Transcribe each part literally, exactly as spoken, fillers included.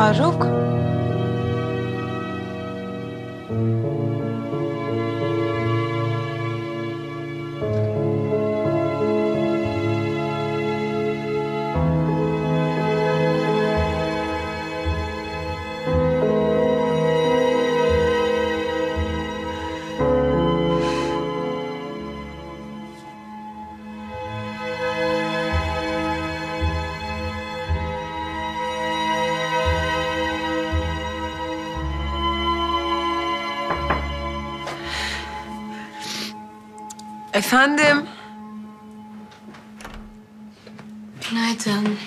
Faruk. Efendim. Günaydın.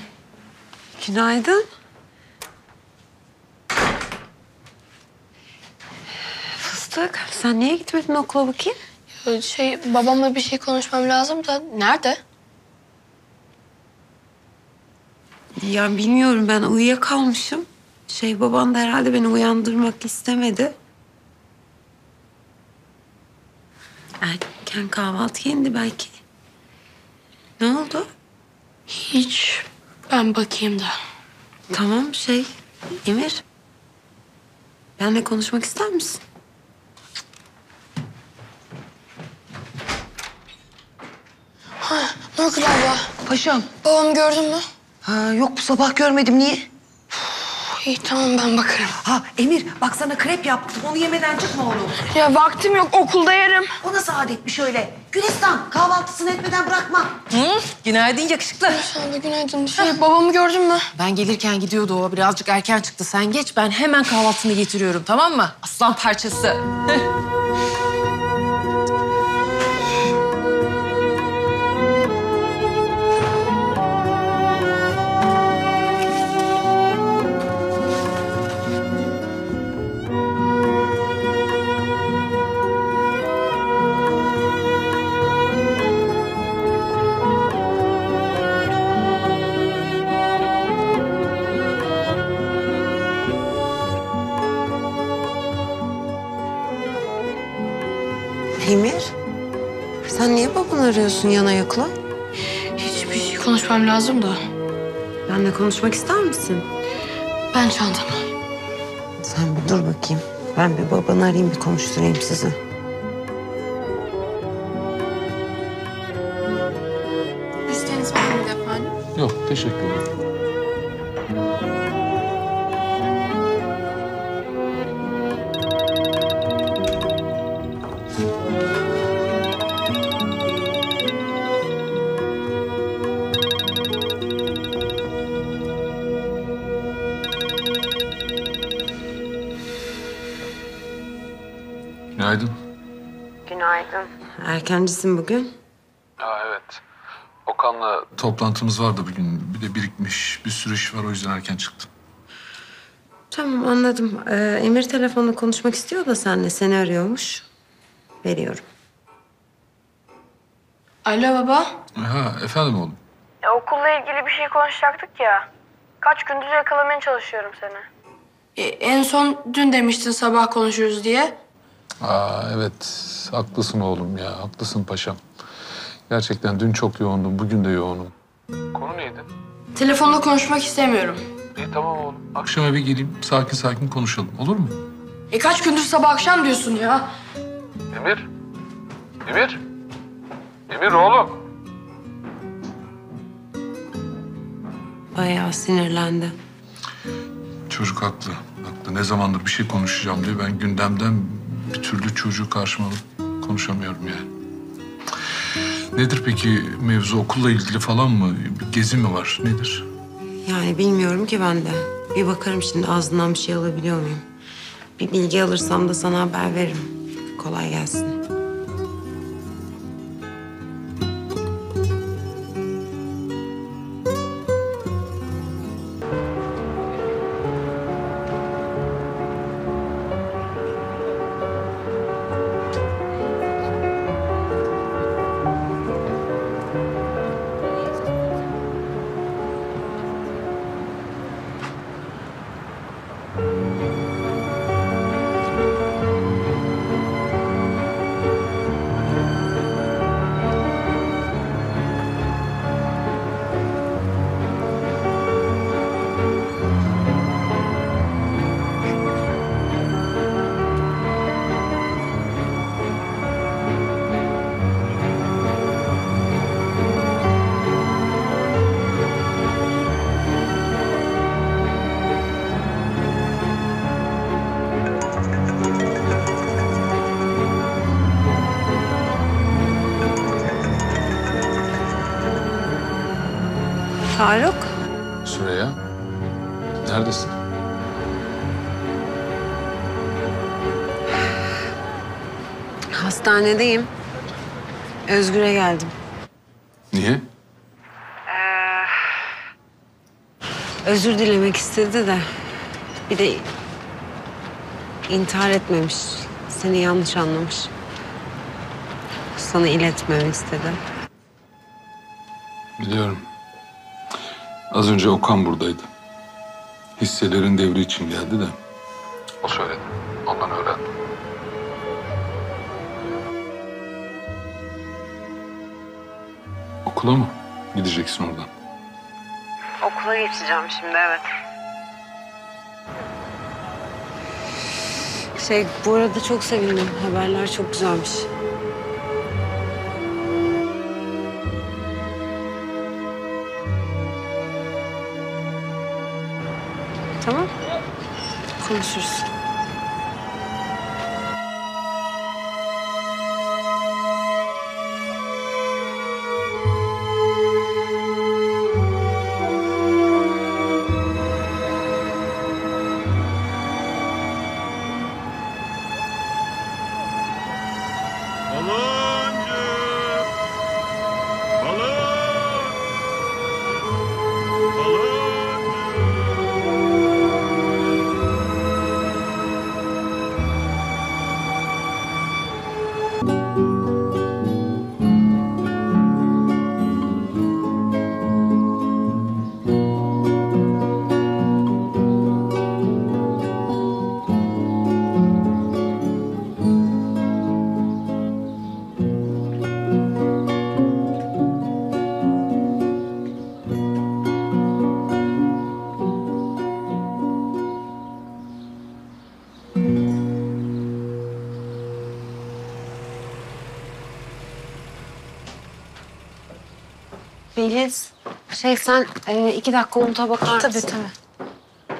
Günaydın. Fıstık, sen niye gitmedin okula bakayım? Ya şey, babamla bir şey konuşmam lazım da nerede? Ya bilmiyorum, ben uyuyakalmışım. Şey, baban da herhalde beni uyandırmak istemedi. Erken kahvaltı yendi belki. Ne oldu? Hiç. Ben bakayım da. Tamam şey, Emir. Benle konuşmak ister misin? Ha, ne oldu abla? Paşam. Babamı gördün mü? Ha, yok bu sabah görmedim. Niye? İyi tamam ben bakarım. Ha Emir bak sana krep yaptım. Onu yemeden çıkma oğlum. Ya vaktim yok okulda yerim. O nasıl adetmiş öyle? Gülistan kahvaltısını etmeden bırakma. Hı? Günaydın yakışıklı. Sen de günaydın. Şey, babamı gördün mü? Ben gelirken gidiyordu o. Birazcık erken çıktı. Sen geç ben hemen kahvaltını getiriyorum tamam mı? Aslan parçası. Emir, sen niye babanı arıyorsun yana yakla? Hiçbir şey konuşmam lazım da. Benle konuşmak ister misin? Ben çantamı. Sen bir dur bakayım. Ben bir babanı arayayım, bir konuşturayım sizi. İsteğiniz var mıydı efendim? Yok, teşekkür ederim. Günaydın. Günaydın. Erkencisin bugün. Aa, evet. Okan'la toplantımız vardı bugün. Bir de birikmiş bir sürü iş var o yüzden erken çıktım. Tamam anladım. Ee, Emir telefonla konuşmak istiyor da seninle. Seni arıyormuş. Veriyorum. Alo baba. Ha, efendim oğlum. Ya, okulla ilgili bir şey konuşacaktık ya. Kaç gündür yakalamaya çalışıyorum seni. E, en son dün demiştin sabah konuşuruz diye. Aa, evet, haklısın oğlum ya, haklısın paşam. Gerçekten dün çok yoğundum, bugün de yoğunum. Konu neydi? Telefonla konuşmak istemiyorum. İyi tamam oğlum, akşam eve geleyim, sakin sakin konuşalım, olur mu? E kaç gündür sabah akşam diyorsun ya? Emir, Emir, Emir oğlum. Bayağı sinirlendi. Çocuk haklı, haklı. Ne zamandır bir şey konuşacağım diye ben gündemden... Bir türlü çocuğu karşıma alıp konuşamıyorum yani. Nedir peki mevzu? Okulla ilgili falan mı? Bir gezi mi var? Nedir? Yani bilmiyorum ki ben de. Bir bakarım şimdi ağzından bir şey alabiliyor muyum? Bir bilgi alırsam da sana haber veririm. Kolay gelsin. Faruk. Süreyya, neredesin? Hastanedeyim. Özgür'e geldim. Niye? Ee, özür dilemek istedi de. Bir de intihar etmemiş. Seni yanlış anlamış. Sana iletmemi istedi. Biliyorum. Az önce Okan buradaydı. Hisselerin devri için geldi de. O söyledi. Ondan öğrendim. Okula mı gideceksin oradan? Okula geçeceğim şimdi, evet. Şey, bu arada çok sevindim. Haberler çok güzelmiş. Tamam. Konuşuruz. Beliz, şey sen e, iki dakika unuta bakar mısın? Tabii tabii.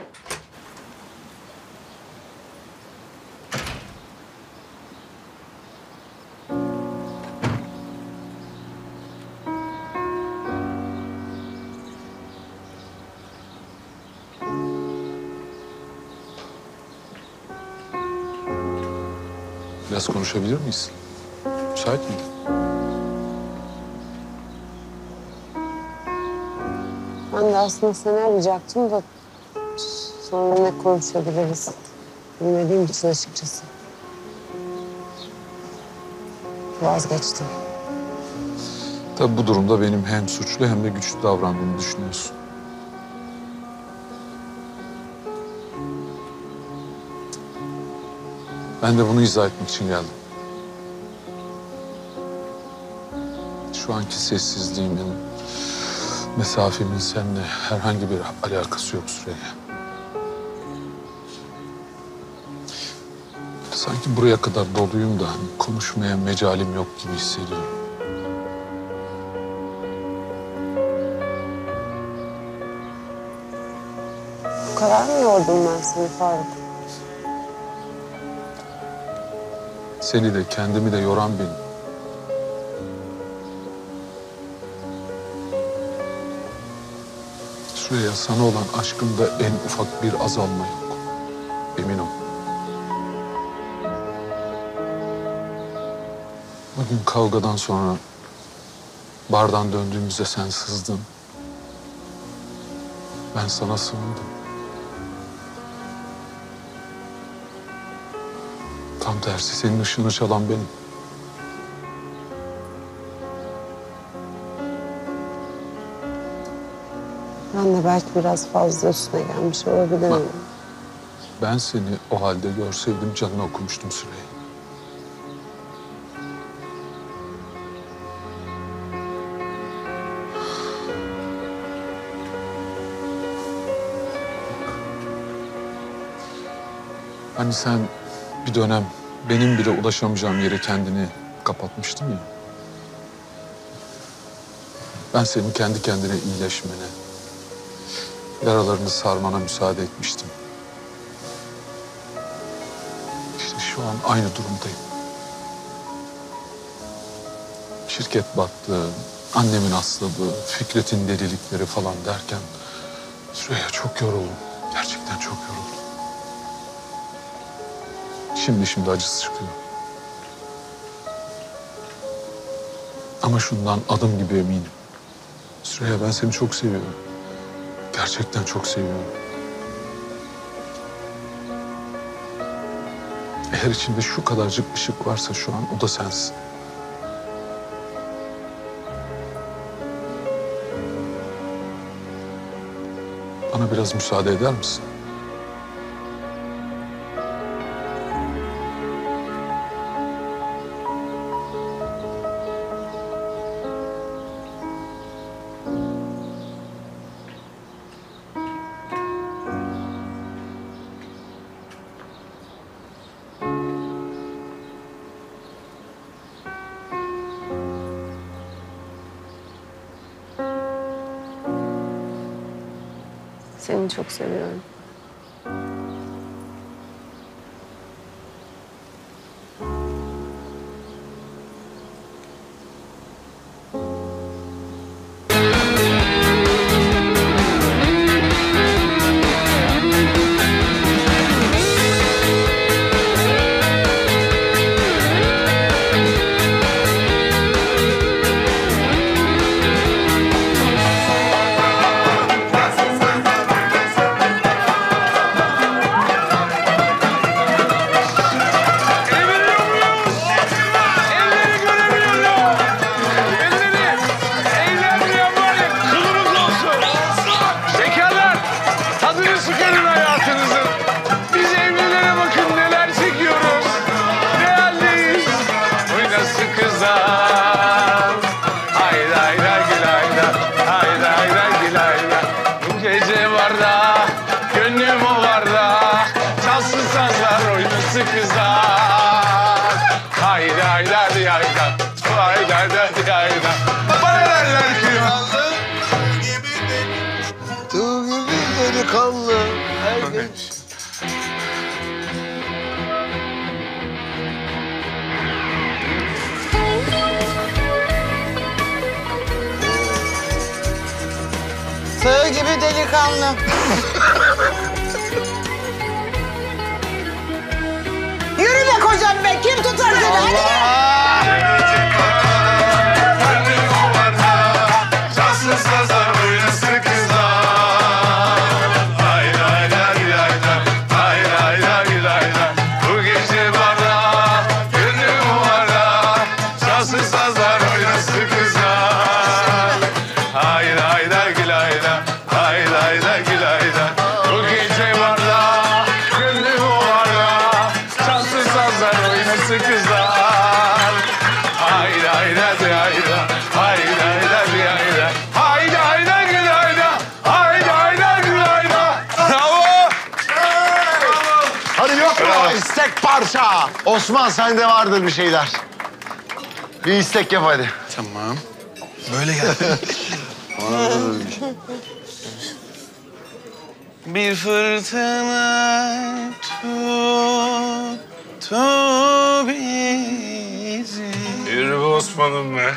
Biraz konuşabilir miyiz? Müsait miydin? Ben de aslında seni arayacaktım da sonra ne konuşabiliriz bilmediğim için açıkçası vazgeçtim. Tabii bu durumda benim hem suçlu hem de güçlü davrandığımı düşünüyorsun. Ben de bunu izah etmek için geldim. Şu anki sessizliğimin, mesafemin seninle herhangi bir alakası yok Süreyya. Sanki buraya kadar doluyum da hani konuşmaya mecalim yok gibi hissediyorum. Bu kadar mı yordum ben seni Faruk? Seni de kendimi de yoran benim. Süreyya, sana olan aşkımda en ufak bir azalma yok. Emin ol. Bugün kavgadan sonra bardan döndüğümüzde sen sızdın. Ben sana sığındım. Tam tersi senin ışığını çalan benim. Ben de belki biraz fazla üstüne gelmiş olabilirim. Bak, ben seni o halde görseydim canını okumuştum Süreyya. Hani sen bir dönem benim bile ulaşamayacağım yere kendini kapatmıştın ya. Ben senin kendi kendine iyileşmene, yaralarını sarmana müsaade etmiştim. İşte şu an aynı durumdayım. Şirket battı, annemin hastalığı, Fikret'in delilikleri falan derken Süreyya çok yoruldum. Gerçekten çok yoruldum. Şimdi şimdi acısı çıkıyor. Ama şundan adım gibi eminim. Süreyya, ben seni çok seviyorum. Gerçekten çok seviyorum. Eğer içinde şu kadarcık ışık varsa şu an, o da sensin. Bana biraz müsaade eder misin? Seni çok seviyorum. Tığ gibi delikanlı. Yürü be kocam be, kim tutar seni? Hadi Osman, sende vardır bir şeyler. Bir istek yap hadi. Tamam. Böyle gel. Bir fırtına tuttu bizi. Yürü be Osman'ım be.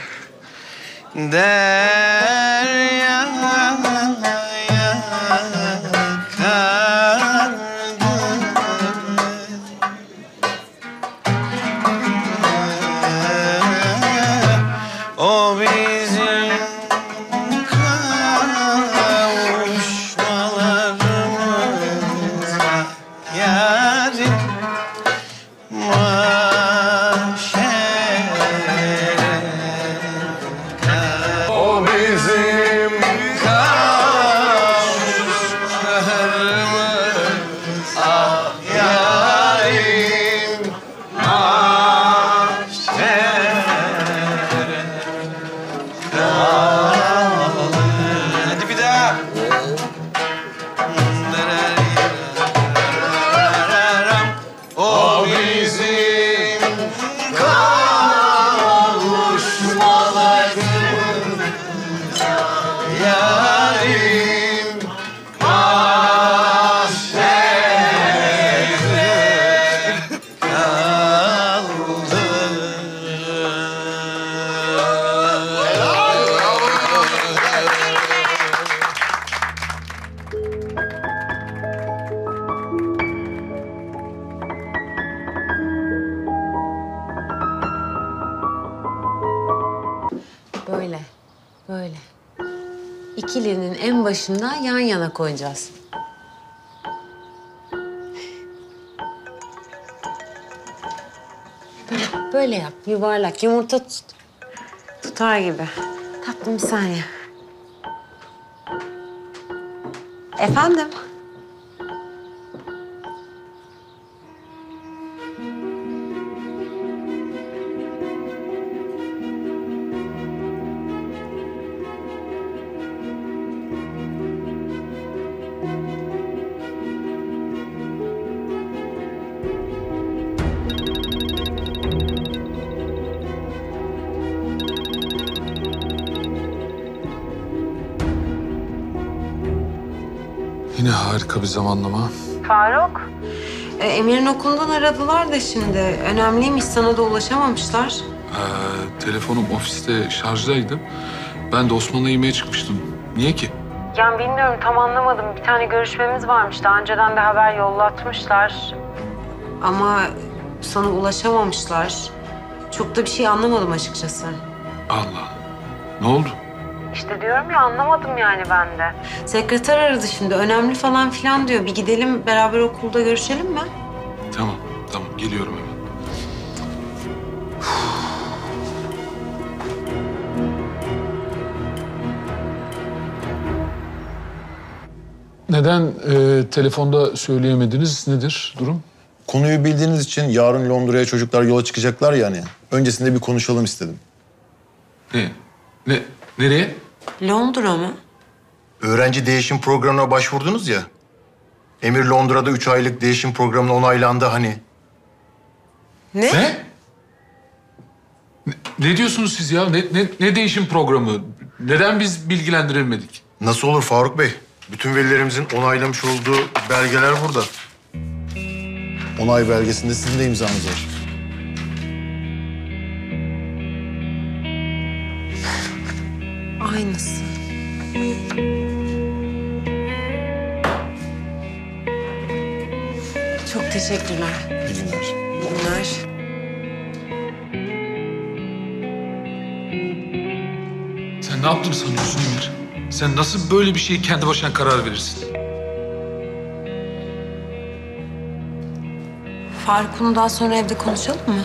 Derya. Amazing. ikilinin en başında yan yana koyacağız. Böyle, böyle yap, yuvarlak. Yumurta tut, tutar gibi. Tatlım bir saniye. Efendim? Harika bir zamanlama. Faruk, ee, Emir'in okulundan aradılar da şimdi. Önemliymiş, sana da ulaşamamışlar. Ee, telefonum ofiste şarjdaydı. Ben de Osman'la yemeğe çıkmıştım. Niye ki? Yani bilmiyorum, tam anlamadım. Bir tane görüşmemiz varmış. Daha önceden de haber yollatmışlar. Ama sana ulaşamamışlar. Çok da bir şey anlamadım açıkçası. Allah, ne oldu? İşte diyorum ya, anlamadım yani ben de. Sekreter aradı şimdi, önemli falan filan diyor. Bir gidelim, beraber okulda görüşelim mi? Tamam, tamam. Geliyorum hemen. Neden e, telefonda söyleyemediniz? Nedir durum? Konuyu bildiğiniz için yarın Londra'ya çocuklar yola çıkacaklar yani. Öncesinde bir konuşalım istedim. Ne? Ne? Nereye? Londra mı? Öğrenci değişim programına başvurdunuz ya. Emir Londra'da üç aylık değişim programına onaylandı hani. Ne? Ne? Ne, ne diyorsunuz siz ya? Ne, ne, ne değişim programı? Neden biz bilgilendirilmedik? Nasıl olur Faruk Bey? Bütün velilerimizin onaylamış olduğu belgeler burada. Onay belgesinde sizin de imzanız var. Aynısı. Çok teşekkürler. İyi günler. İyi günler. Sen ne yaptın sanıyorsun Emir? Sen nasıl böyle bir şeye kendi başına karar verirsin? Faruk'unu daha sonra evde konuşalım mı?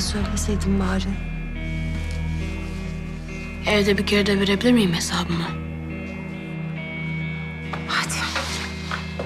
Söyleseydin bari. Evde bir kere de verebilir miyim hesabımı? Hadi.